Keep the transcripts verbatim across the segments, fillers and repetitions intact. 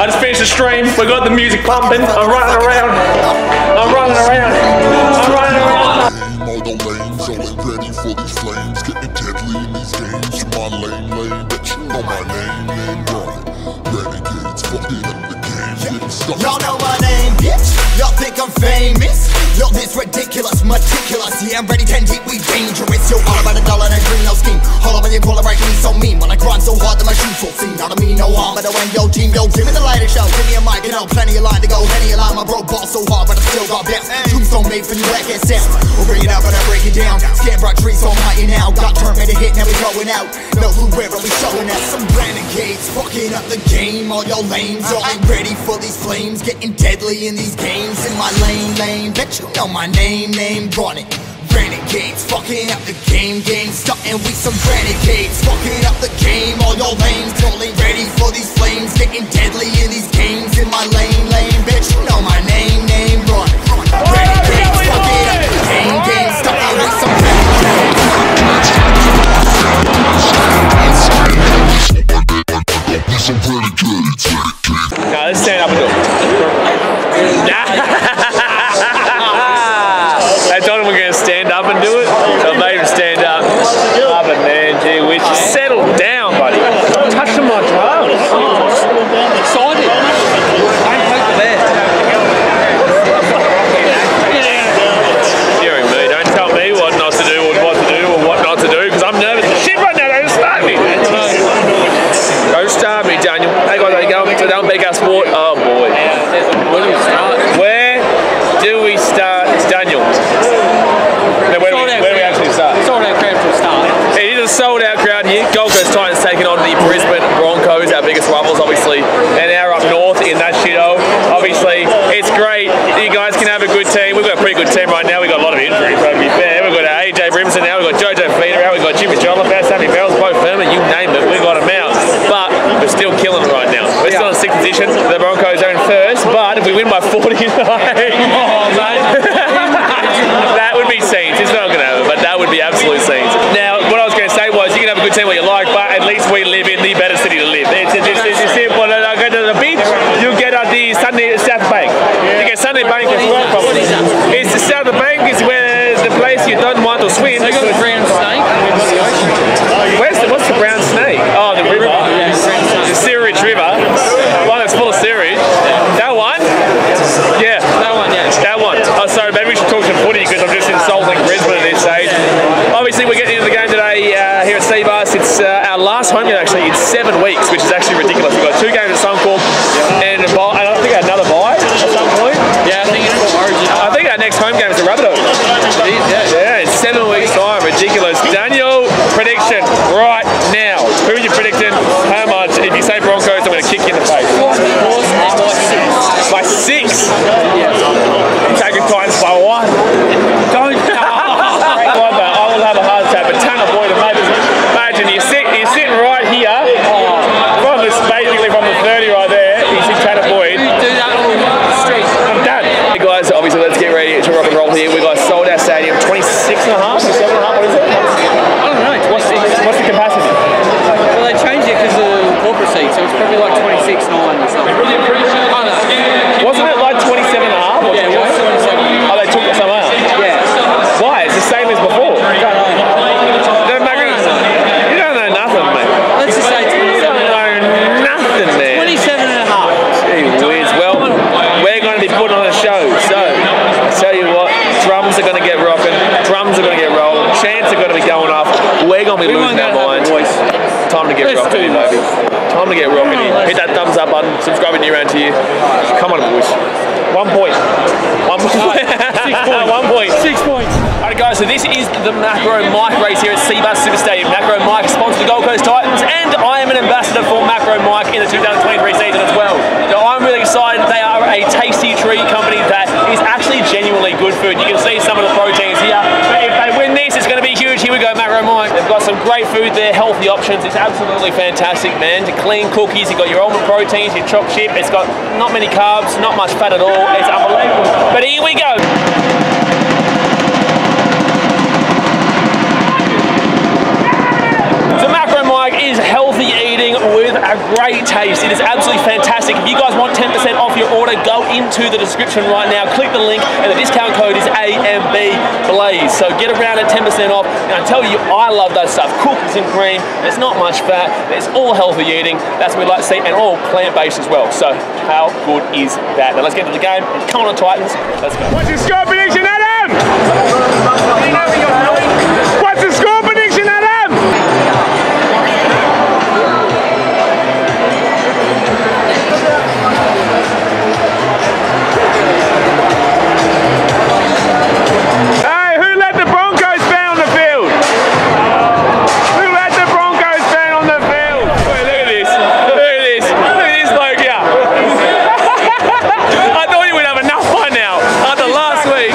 I just finished the stream. We got the music pumping. I'm running around. I'm running around. I'm running around. All the lanes, always ready for these flames. Getting deadly in these games. My lane, lane, bitch. Know my name, name, bro. Renegades, fucking up the game. Y'all know my name, bitch. Y'all think I'm famous. Y'all this ridiculous, meticulous. Yeah, I'm ready, ten deep, we dangerous. Yo, all about a dollar and a green, no scheme. Hold on when you call it right, me so mean. When I grind so hard that my shoes will see. Not a me, no harm, but I win, yo, team, yo, give me the lighter show. Give me a mic, you know, plenty of line to go. Plenty of line, my bro, ball so hard, but I still got bounce. Tombstone made for you, I can't sound. We'll bring it out, but I break it down. Scan bright trees, so I'm hiding now. Got turn, made a hit, now we going out. No, who, where are we showing out? Some renegades, fucking up the game. All your lanes, y'all ain't ready for these flames. Getting deadly in these games. In my lane, lane, bitch. You know my name, name, run it. Renegades, fucking up the game, game. Starting with some renegades, fucking up the game. All your lanes, totally ready for these flames. Getting deadly in these games. In my lane, lane, bitch. You know my name, name, run it. Renegades, fucking up the game, game. Starting with some renegades. Now let's stand up and do it. Nah. I told him we're going to stand up and do it, so I made him stand up. Oh, but man, gee, we just settled down, buddy. I'm touching my drums. I'm excited. Don't poke the bear. Hearing me, don't tell me what not to do or what to do or what not to do, because I'm nervous as shit right now. Don't start me. Don't start me, Daniel. Hey guys, how you going? So don't make us sport. Oh, boy. Where do we start? Where do we start? Daniel. Now where do we, where we actually start? Sold out crowd from start. It is a sold out crowd here. Gold Coast Titans taking on the Brisbane Broncos, our biggest rivals, obviously. And now up north in that shithole. Obviously, it's great. You guys can have a good team. We've got a pretty good team right now. We've got a lot of injuries, but to be fair. We've got A J Brimson now. We've got Jojo Feeder out. We've got Jimmy Jolabas, Sammy Bells, Bo Furman. You name it. We've got them out. But we're still killing them right now. We're still in sixth position. The Broncos are in first. But if we win by forty-nine. Oh, mate. That would be scenes. It's not going to happen, but that would be absolute scenes. Now, what I was going to say was, you can have a good team where you like, but at least we live in the better city to live. It's, it's, it's, it's simple. I go to the beach, you get uh, the Sunday South Bank. You get Sunday Bank if you work from it. It's the South Bank is where the place you don't want to swim. They got the brown snake. Where's the, what's the brown snake? Oh, the river. The Searage River. The one that's full of sewerage. That one? Yeah. That one, yeah. That one. Oh, sorry, maybe we should talk to footy because I'm just insulting Brisbane at this stage. Obviously, we're getting into the game today uh, here at C-Bus. It's uh, our last home game, actually, in seven weeks, which is actually ridiculous. We've got two games at Suncorp and, a and I think another bye at some point. Yeah, I think it's for Origin. I think our next home game is the Rabbitohs. Yeah, it's seven weeks' time. Ridiculous. Daniel, prediction right now. Who are you predicting? How much? If you say Broncos, I'm going to kick you in the face. By six? Titans by one. Don't. I will have a heart attack, but turn avoid it. Imagine you're sitting, you're sitting right here, from this, basically from the thirty right there. You should try to avoid. Do that on the street. I'm done. Hey guys, obviously let's get ready to rock and roll here. We got sold out stadium, twenty-six and a half, twenty-seven and a half. What is it? I don't know. What's the, what's the capacity? Well, they changed it because of the corporate seats, so it's probably like twenty-six nine or something. Really pretty sure. I know. Wasn't it like twenty-seven and a half? Yeah. It was. Time to get rocking here. Hit that thumbs up button. Subscribe if you're around here. Come on, boys. One point. One point. Six points. One point. Six points. Alright, guys. So this is the Macro Mike race here at C-Bus Super Stadium. Macro Mike sponsors the Gold Coast Titans, and I am an ambassador for Macro Mike in the two thousand twenty-three season as well. So I'm really excited. They are a tasty treat company that is actually genuinely good food. You can see some of the proteins here. If they win this, it's going to be huge. Here we go, Macro Mike. They've got some great food there, healthy options. It's absolutely fantastic, man. Your clean cookies, you've got your almond proteins, your choc chip. It's got not many carbs, not much fat at all. It's unbelievable. But here we go. So Macro Mike is healthy eating with a great taste. It is absolutely fantastic. If you guys want ten percent off your order, go into the description right now, click the link, and the discount code is A M B Blaze. So get around at ten percent off. And I tell you, I love that stuff. Cookies and cream, there's not much fat, it's all healthy eating. That's what we like to see, and all plant-based as well. So how good is that? Now let's get to the game. Come on, Titans, let's go. What's your score prediction, Adam? What's the score prediction, Adam? Hey, who let the Broncos fan on the field? Who let the Broncos fan on the field? Wait, look at this. Look at this. Look at this bloke here. I thought you would have enough by now after last week.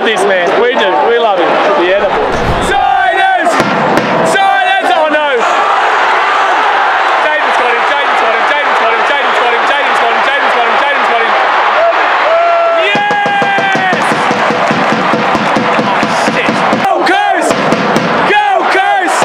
love this man, we do, we love him. Yeah, the boys. Silence! Silence! Oh no! Jaden's got him, Jaden's got him, Jaden's got him, Jaden's got him, Jaden's got him, Jaden's got him, Jaden's got him. Yes! Oh shit! Go Coast! Go Coast!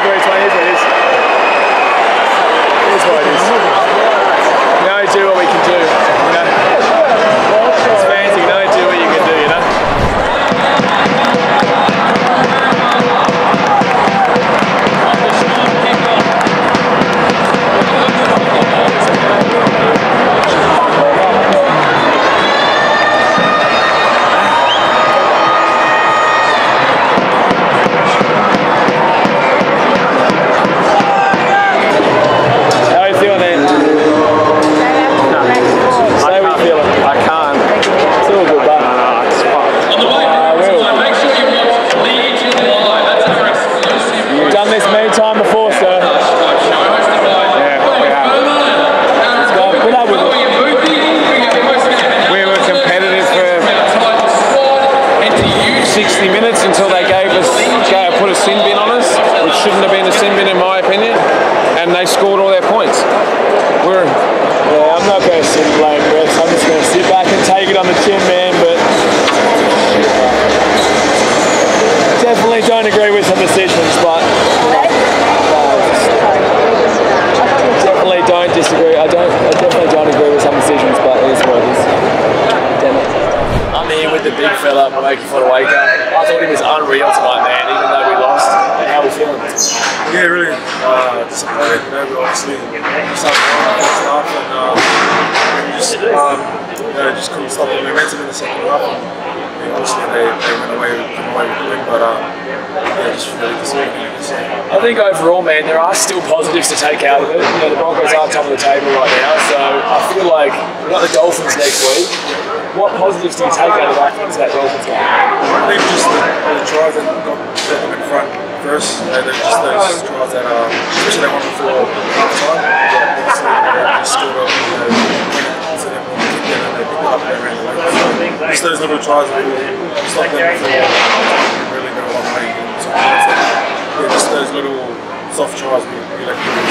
sorry, but it's what it is. It is, it is what it is. You know, do what we can do. You know, it's fans, you know, do what you can do. You know. Mikey Fodawaka. I thought he was unreal tonight, man, even though we lost. How are we feeling? Yeah, really uh, disappointed. You know, we obviously started off and stuff, and um, we just, um, you know, just couldn't stop the momentum in the second half. And obviously, they, they went away with the win, but um, yeah, just really disappointed. I think overall, man, there are still positives to take out of it. You know, the Broncos are top of the table right now, so I feel like we've got the Dolphins next week. What positives do you take out of that game? I think just the, the drives that got them in front first. You know, just those drives that um, especially they won before half time. They scored up, you know, to them when they kicked them and they picked it up and they ran away. So just those little drives that really stopped them before and really got a lot of money. So yeah, just those little soft drives we, we let people.